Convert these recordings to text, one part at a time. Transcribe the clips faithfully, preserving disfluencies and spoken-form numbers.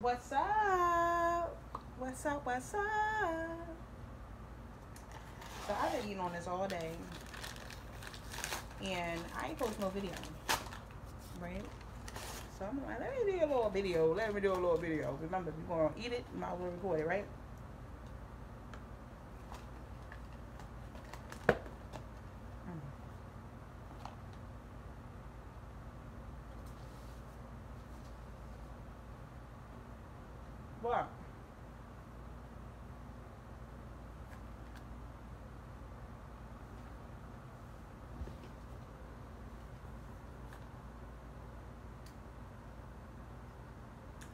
What's up? What's up? What's up? So I've been eating on this all day, and I ain't post no video, right? So I'm like, let me do a little video. Let me do a little video. Remember, if you're gonna eat it, you might as well record it, right? What?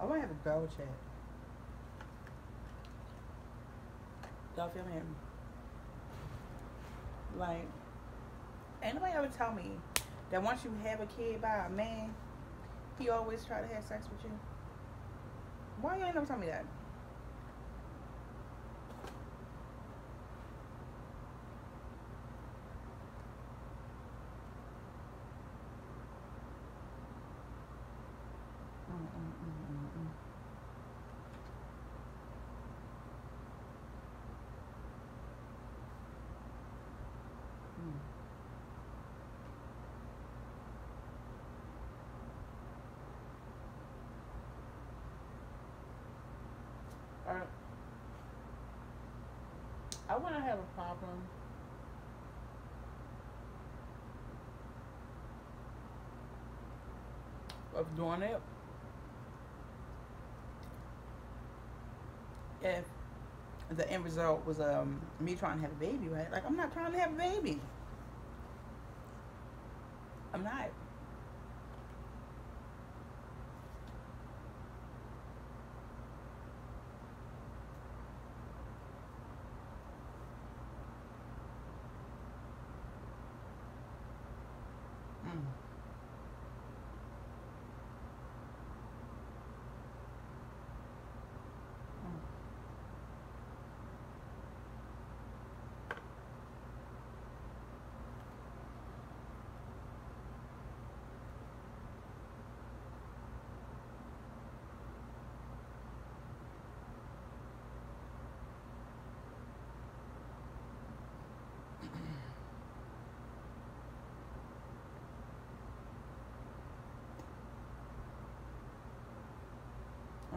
I want to have a go chat. Y'all feel me? Like, ain't nobody ever tell me that once you have a kid by a man, he always try to have sex with you. Why y'all ain't never tell me that? Mm-mm-mm-mm-mm. Mm. I wouldn't have a problem of doing it if the end result was um me trying to have a baby, right? Like, I'm not trying to have a baby. I'm not.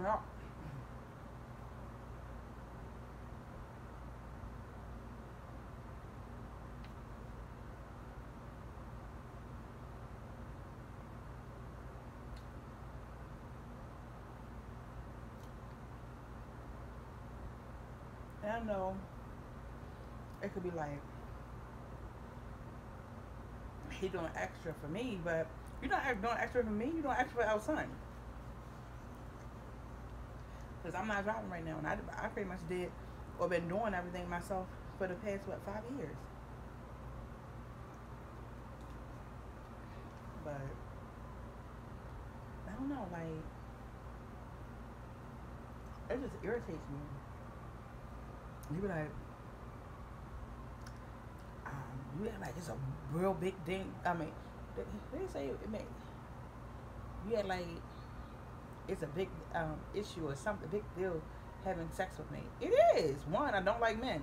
No. I know it could be like he doing extra for me, but you're not doing extra for me. You're doing extra for our son. Because I'm not driving right now, and I, I pretty much did or been doing everything myself for the past, what, five years. But I don't know, like, it just irritates me. You be like, um, you act like it's a real big thing. I mean, they say it may, you act like it's a big um, issue or something, big deal having sex with me. It is. One, I don't like men.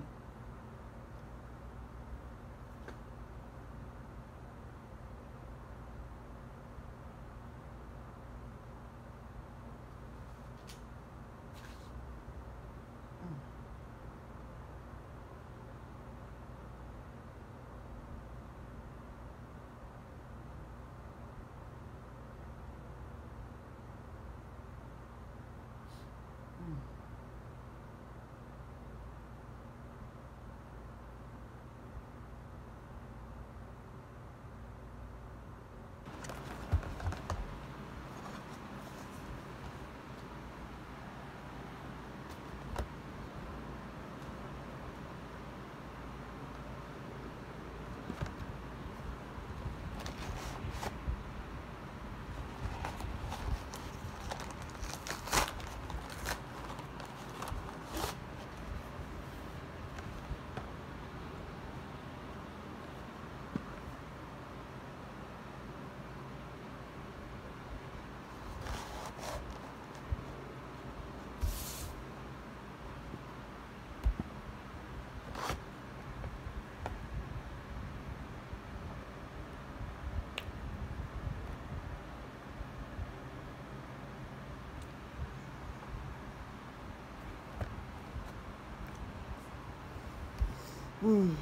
Whew. Mm-mm.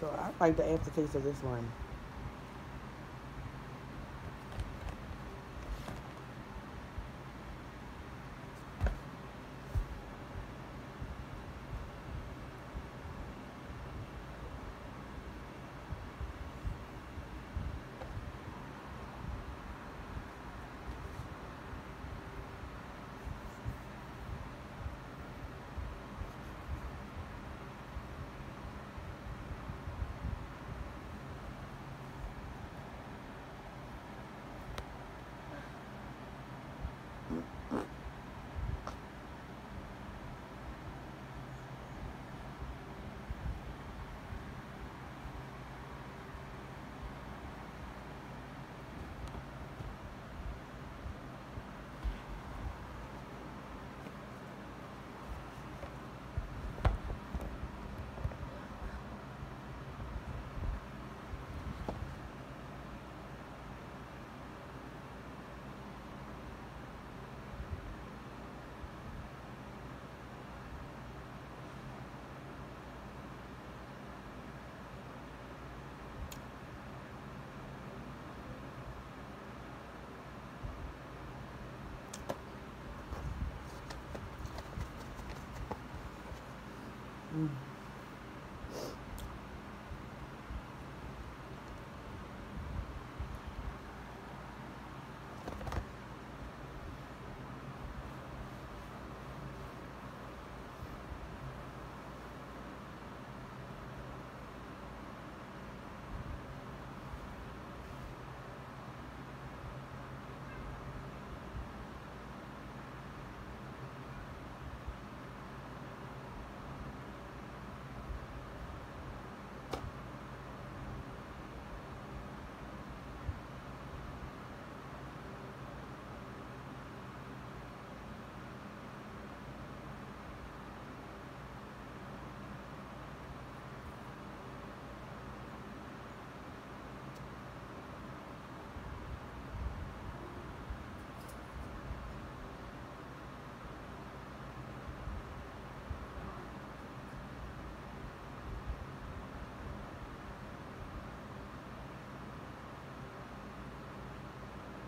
So I like the aftertaste of this one. Mm.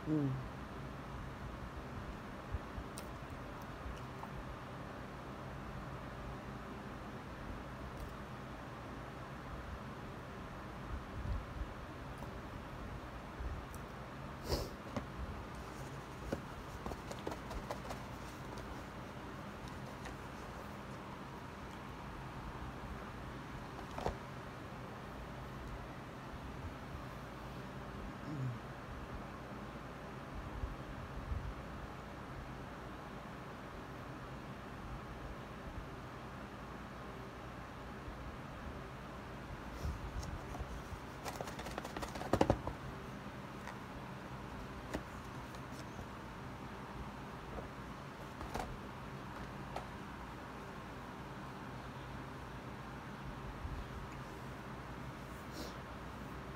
Mm.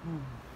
Mm.